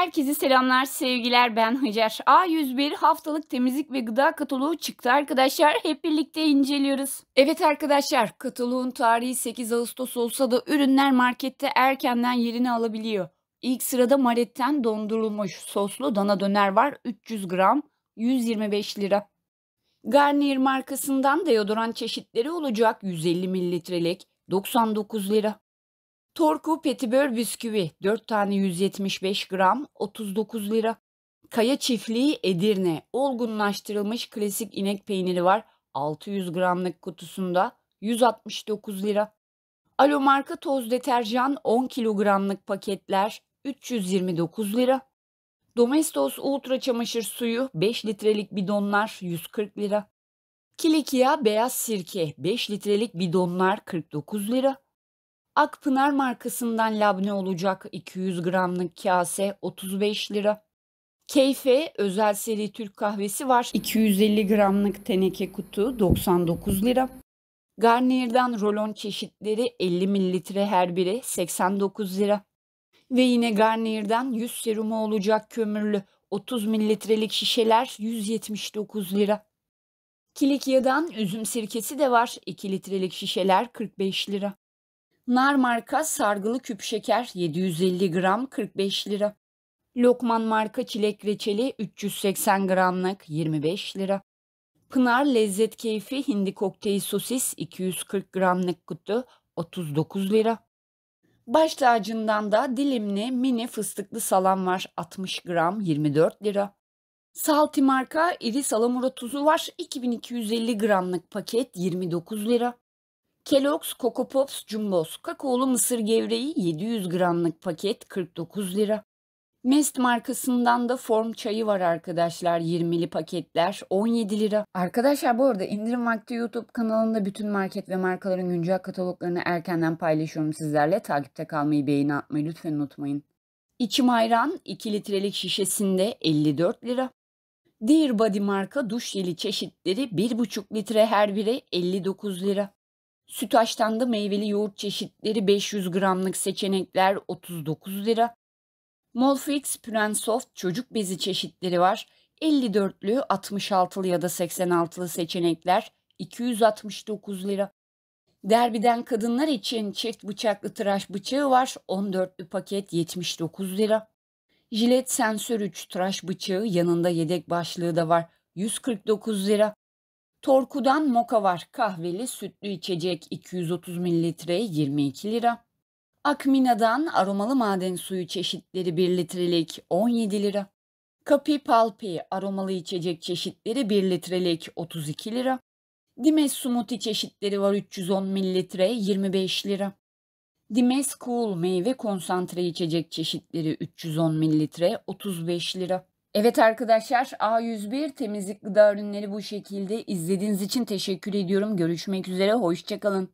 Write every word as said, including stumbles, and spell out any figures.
Herkese selamlar, sevgiler. Ben Hacer. A yüz bir haftalık temizlik ve gıda kataloğu çıktı arkadaşlar. Hep birlikte inceliyoruz. Evet arkadaşlar, kataloğun tarihi sekiz Ağustos olsa da ürünler markette erkenden yerini alabiliyor. İlk sırada Maret'ten dondurulmuş soslu dana döner var. üç yüz gram, yüz yirmi beş lira. Garnier markasından deodorant çeşitleri olacak. yüz elli mililitrelik, doksan dokuz lira. Torku Petibör bisküvi dört tane yüz yetmiş beş gram otuz dokuz lira. Kaya Çiftliği Edirne olgunlaştırılmış klasik inek peyniri var. altı yüz gramlık kutusunda yüz altmış dokuz lira. Alo marka toz deterjan on kilogramlık paketler üç yüz yirmi dokuz lira. Domestos ultra çamaşır suyu beş litrelik bidonlar yüz kırk lira. Kilikya beyaz sirke beş litrelik bidonlar kırk dokuz lira. Akpınar markasından labne olacak iki yüz gramlık kase otuz beş lira. Keyfe özel seri Türk kahvesi var. iki yüz elli gramlık teneke kutu doksan dokuz lira. Garnier'den rolon çeşitleri elli mililitre her biri seksen dokuz lira. Ve yine Garnier'den yüz serumu olacak kömürlü otuz mililitrelik şişeler yüz yetmiş dokuz lira. Kilikya'dan üzüm sirkesi de var. iki litrelik şişeler kırk beş lira. Nar marka sargılı küp şeker yedi yüz elli gram kırk beş lira. Lokman marka çilek reçeli üç yüz seksen gramlık yirmi beş lira. Pınar lezzet keyfi hindi kokteyl sosis iki yüz kırk gramlık kutu otuz dokuz lira. Baştacından da dilimli mini fıstıklı salam var altmış gram yirmi dört lira. Salti marka iri salamura tuzu var iki bin iki yüz elli gramlık paket yirmi dokuz lira. Kellogs Coco Pops Jumbos kakaolu mısır gevreği yedi yüz gramlık paket kırk dokuz lira. Nest markasından da Form çayı var arkadaşlar. yirmili paketler on yedi lira. Arkadaşlar bu arada indirim vakti YouTube kanalında bütün market ve markaların güncel kataloglarını erkenden paylaşıyorum sizlerle. Takipte kalmayı, beğeni atmayı lütfen unutmayın. İçim ayran iki litrelik şişesinde elli dört lira. Dear Body marka duş jeli çeşitleri bir buçuk litre her biri elli dokuz lira. Sütaş'tan da meyveli yoğurt çeşitleri beş yüz gramlık seçenekler otuz dokuz lira. Molfix, Pürensoft çocuk bezi çeşitleri var. elli dörtlü, altmış altılı ya da seksen altılı seçenekler iki yüz altmış dokuz lira. Derbiden kadınlar için çift bıçaklı tıraş bıçağı var. on dörtlü paket yetmiş dokuz lira. Jilet sensör üç tıraş bıçağı yanında yedek başlığı da var. yüz kırk dokuz lira. Torku'dan moka var. Kahveli sütlü içecek iki yüz otuz mililitre yirmi iki lira. Akmina'dan aromalı maden suyu çeşitleri bir litrelik on yedi lira. Kapi Palpi aromalı içecek çeşitleri bir litrelik otuz iki lira. Dimes smoothie çeşitleri var üç yüz on mililitre yirmi beş lira. Dimes Cool meyve konsantre içecek çeşitleri üç yüz on mililitre otuz beş lira. Evet arkadaşlar, A yüz bir temizlik gıda ürünleri bu şekilde. İzlediğiniz için teşekkür ediyorum. Görüşmek üzere, hoşça kalın.